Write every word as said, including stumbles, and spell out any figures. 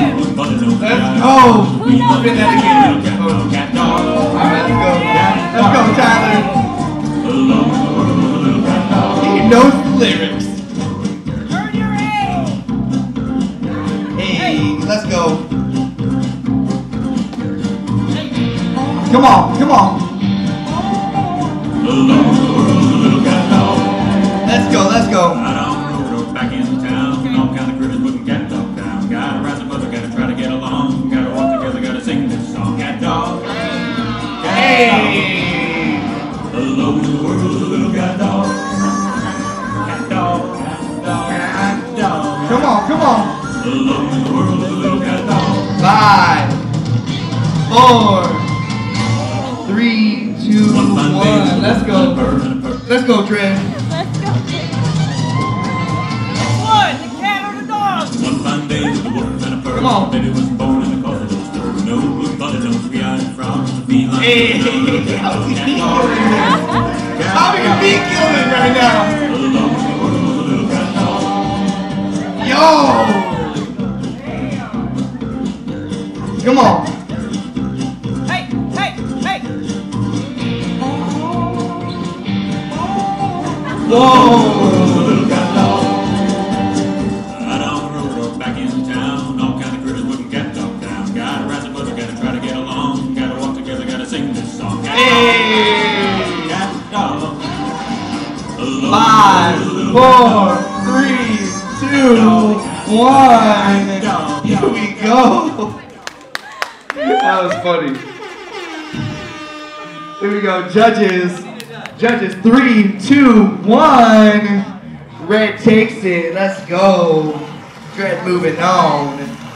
Let's go! We love it that again. Alright, let's go. Let's go, Tyler. He knows the lyrics. Turn your head. Hey, let's go. Come on, come on. Let's go, let's go. Come on, come on. Five, four, three, two, one. Let's go. Let's go, Dread. Let's go, Dread. One, the cat or the dog. One fine day with the world and a bird. Come on. Baby was born in the cause of the storm. No blue butter, no free eyes from the behind. Hey, how's he being killing right now? Yo! Come on! Hey! Hey! Hey! Whoa! I don't roll back in town. All kind of critters wouldn't get knocked down. Gotta rise above, gotta try to get along. Gotta walk together, gotta sing this song. Hey! Five, four, three, two. One! Here we go! That was funny. Here we go, judges. Judges, three, two, one. Red takes it. Let's go. Dread moving on.